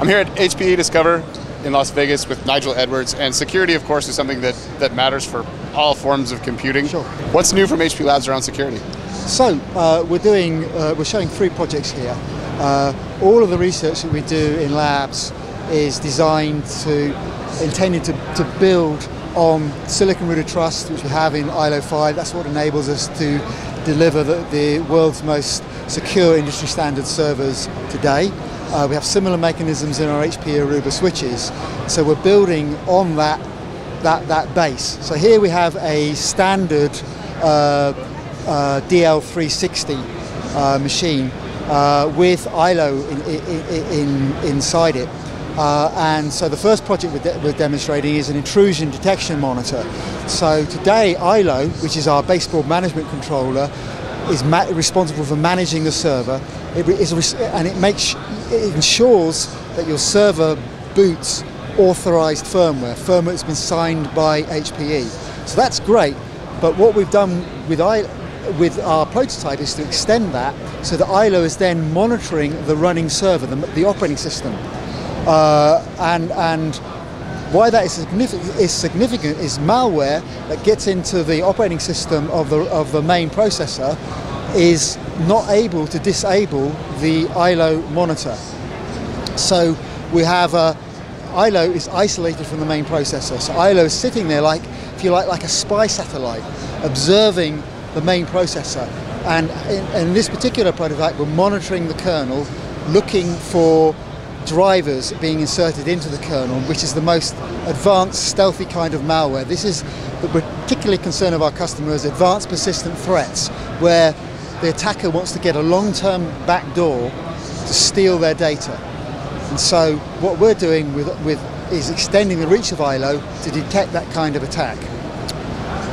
I'm here at HPE Discover in Las Vegas with Nigel Edwards, and security, of course, is something that matters for all forms of computing. Sure. What's new from HP Labs around security? So we're showing three projects here. All of the research that we do in labs is intended to build on Silicon Root of Trust, which we have in ILO 5. That's what enables us to deliver the world's most secure industry standard servers today. We have similar mechanisms in our HP Aruba switches, so we're building on that base. So here we have a standard DL360 machine with ILO inside it. And so the first project we're demonstrating is an intrusion detection monitor. So today ILO, which is our baseboard management controller, is responsible for managing the server. It ensures that your server boots authorized firmware that's been signed by HPE. So that's great, but what we've done with our prototype is to extend that so that ILO is then monitoring the running server, the operating system. And why that is significant is malware that gets into the operating system of the main processor is not able to disable the ILO monitor. So we have ILO is isolated from the main processor. So ILO is sitting there like, if you like a spy satellite, observing the main processor. And in this particular prototype, we're monitoring the kernel, looking for drivers being inserted into the kernel, which is the most advanced, stealthy kind of malware. This is the particular concern of our customers, advanced persistent threats, where the attacker wants to get a long-term backdoor to steal their data. And so what we're doing is extending the reach of ILO to detect that kind of attack.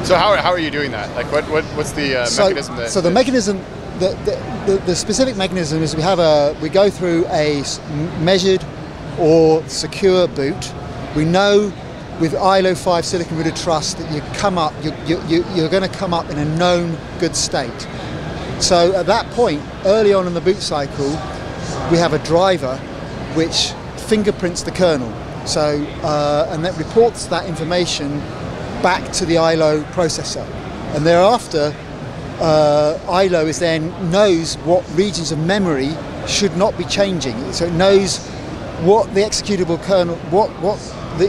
So how are you doing that? Like what's the mechanism? The specific mechanism is we go through a measured or secure boot. We know with ILO 5 Silicon Root of Trust that you're going to come up in a known good state. So at that point, early on in the boot cycle, we have a driver which fingerprints the kernel. So and that reports that information back to the ILO processor, and thereafter ILO knows what regions of memory should not be changing. So it knows what the executable kernel,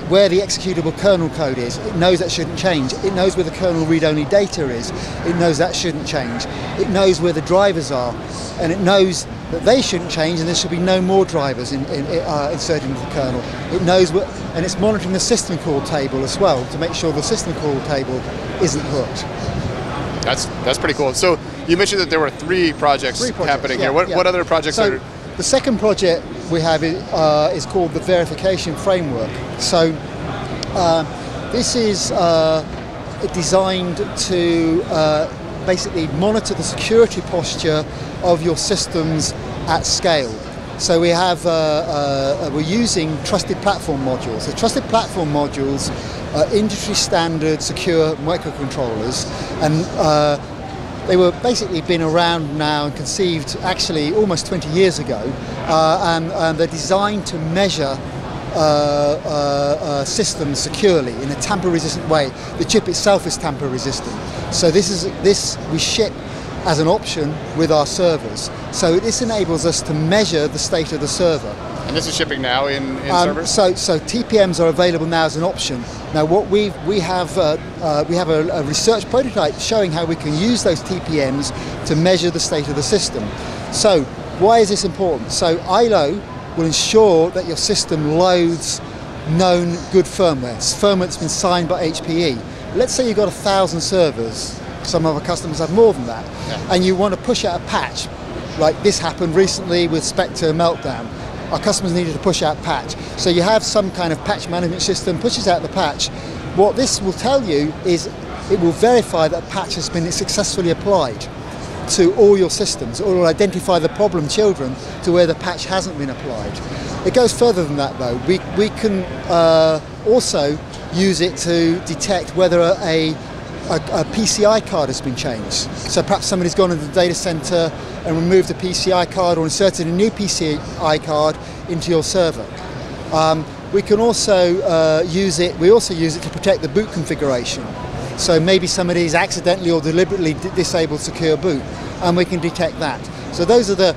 where the executable kernel code is. It knows that shouldn't change. It knows where the kernel read-only data is. It knows that shouldn't change. It knows where the drivers are, and it knows that they shouldn't change, and there should be no more drivers inserted into the kernel. It knows what, and it's monitoring the system call table as well to make sure the system call table isn't hooked. That's pretty cool. So you mentioned that there were three projects happening here. What other projects are? The second project we have is called the Verification Framework. So this is designed to basically monitor the security posture of your systems at scale. So we have we're using trusted platform modules. So trusted platform modules are industry standard secure microcontrollers, and they were basically been around now and conceived actually almost 20 years ago, and they're designed to measure systems securely in a tamper-resistant way. The chip itself is tamper-resistant, so this we ship as an option with our servers. So this enables us to measure the state of the server. And this is shipping now in servers. So TPMs are available now as an option. Now what we have a research prototype showing how we can use those TPMs to measure the state of the system. So why is this important? So ILO will ensure that your system loads known good firmware. It's firmware that's been signed by HPE. Let's say you've got 1,000 servers. Some of our customers have more than that. Yeah. And you want to push out a patch, like this happened recently with Spectre Meltdown. Our customers needed to push out patch. So you have some kind of patch management system, pushes out the patch. What this will tell you is it will verify that patch has been successfully applied to all your systems, or will identify the problem children to where the patch hasn't been applied. It goes further than that though. We can also use it to detect whether a a PCI card has been changed. So perhaps somebody's gone into the data center and removed a PCI card or inserted a new PCI card into your server. We can also use it to protect the boot configuration. So maybe somebody's accidentally or deliberately disabled secure boot, and we can detect that. So those are the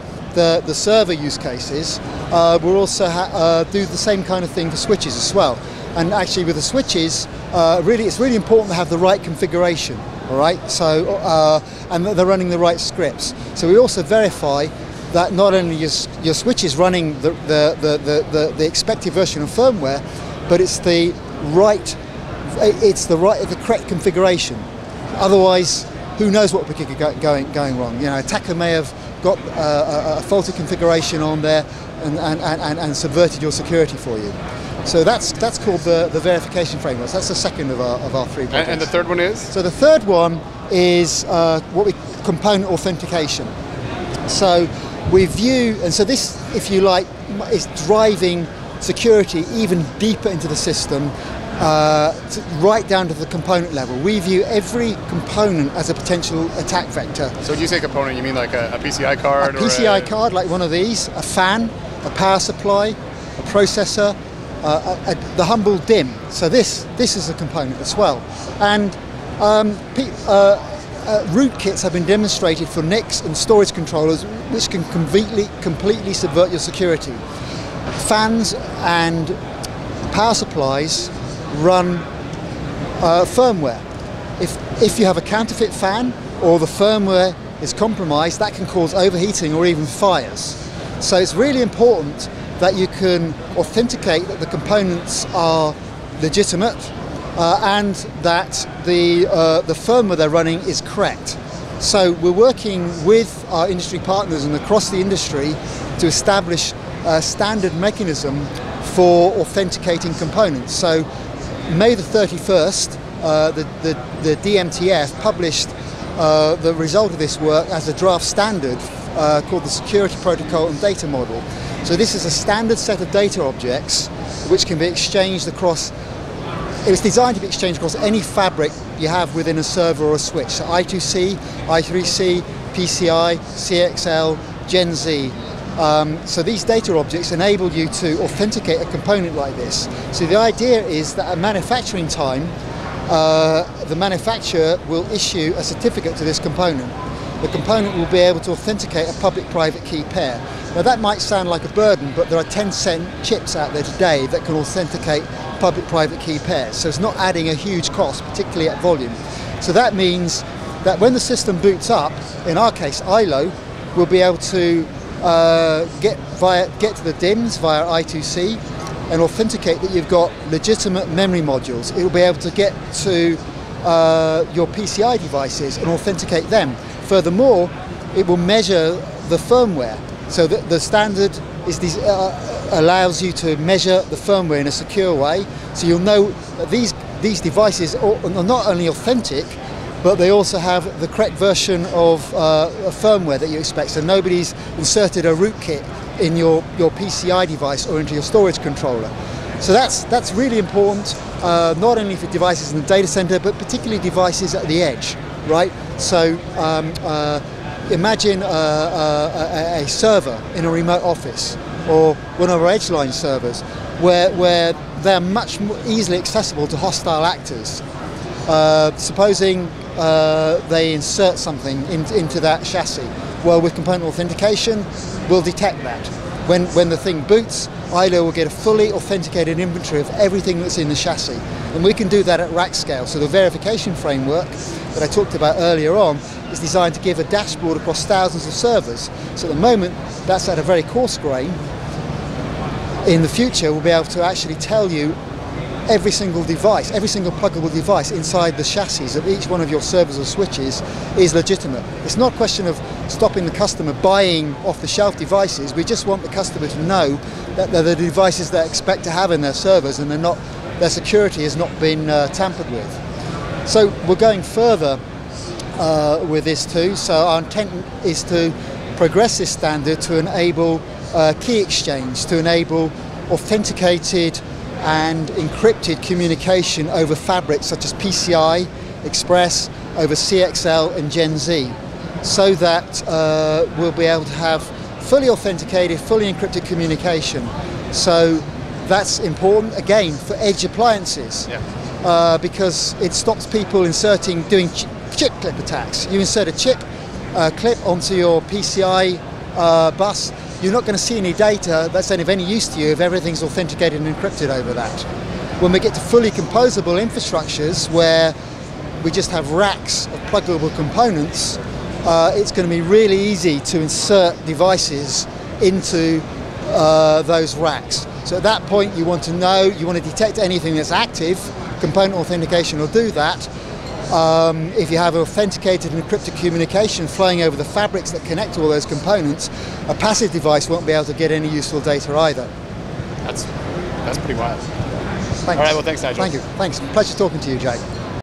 server use cases. We'll also do the same kind of thing for switches as well. And actually with the switches, really, it's really important to have the right configuration, all right? So, and that they're running the right scripts. So we also verify that not only your switch is running the expected version of firmware, but it's the correct configuration. Otherwise, who knows what could get going wrong? You know, an attacker may have got a faulty configuration on there and subverted your security for you. So that's called the verification framework. That's the second of our three projects. And the third one is? So the third one is what we call component authentication. So we view, and so this, if you like, is driving security even deeper into the system, right down to the component level. We view every component as a potential attack vector. So when you say component, you mean like a PCI card? A PCI card, like one of these, a fan, a power supply, a processor, the humble DIMM. So this is a component as well. And rootkits have been demonstrated for NICs and storage controllers, which can completely subvert your security. Fans and power supplies run firmware. If you have a counterfeit fan or the firmware is compromised, that can cause overheating or even fires. So it's really important that you can authenticate that the components are legitimate and that the firmware they're running is correct. So we're working with our industry partners and across the industry to establish a standard mechanism for authenticating components. So May the 31st, the DMTF published the result of this work as a draft standard called the Security Protocol and Data Model. So this is a standard set of data objects which can be exchanged across, it was designed to be exchanged across any fabric you have within a server or a switch. So I2c, i3c, PCI, CXL, Gen Z. So these data objects enable you to authenticate a component like this. So the idea is that at manufacturing time, the manufacturer will issue a certificate to this component. The component will be able to authenticate a public-private key pair. Now that might sound like a burden, but there are 10-cent chips out there today that can authenticate public-private key pairs. So it's not adding a huge cost, particularly at volume. So that means that when the system boots up, in our case ILO, we'll be able to get to the DIMMs via I2C and authenticate that you've got legitimate memory modules. It will be able to get to your PCI devices and authenticate them. Furthermore, it will measure the firmware. So the standard is allows you to measure the firmware in a secure way. So you'll know that these devices are not only authentic, but they also have the correct version of firmware that you expect. So nobody's inserted a rootkit in your PCI device or into your storage controller. So that's really important, not only for devices in the data center, but particularly devices at the edge, right? So imagine a server in a remote office or one of our edge line servers where they're much more easily accessible to hostile actors. Supposing they insert something into that chassis, well, with component authentication, we'll detect that. When the thing boots, ILO will get a fully authenticated inventory of everything that's in the chassis. And we can do that at rack scale. So the verification framework that I talked about earlier on is designed to give a dashboard across thousands of servers. So at the moment, that's at a very coarse grain. In the future, we'll be able to actually tell you every single device, every single pluggable device inside the chassis of each one of your servers or switches is legitimate. It's not a question of stopping the customer buying off-the-shelf devices. We just want the customer to know that they're the devices they expect to have in their servers and they're not, their security has not been tampered with. So we're going further with this too. So our intent is to progress this standard to enable key exchange, to enable authenticated and encrypted communication over fabrics such as PCI, Express over CXL and Gen Z, so that we'll be able to have fully authenticated, fully encrypted communication. So that's important, again, for edge appliances, yeah. Because it stops people doing chip clip attacks. You insert a chip clip onto your PCI bus, you're not going to see any data that's of any use to you if everything's authenticated and encrypted over that. When we get to fully composable infrastructures where we just have racks of pluggable components, it's going to be really easy to insert devices into those racks. So at that point you want to know, you want to detect anything that's active. Component authentication will do that. If you have authenticated and encrypted communication flowing over the fabrics that connect all those components, a passive device won't be able to get any useful data either. That's pretty wild. Thanks. All right, well, thanks, Nigel. Thank you. Thanks. Pleasure talking to you, Jake.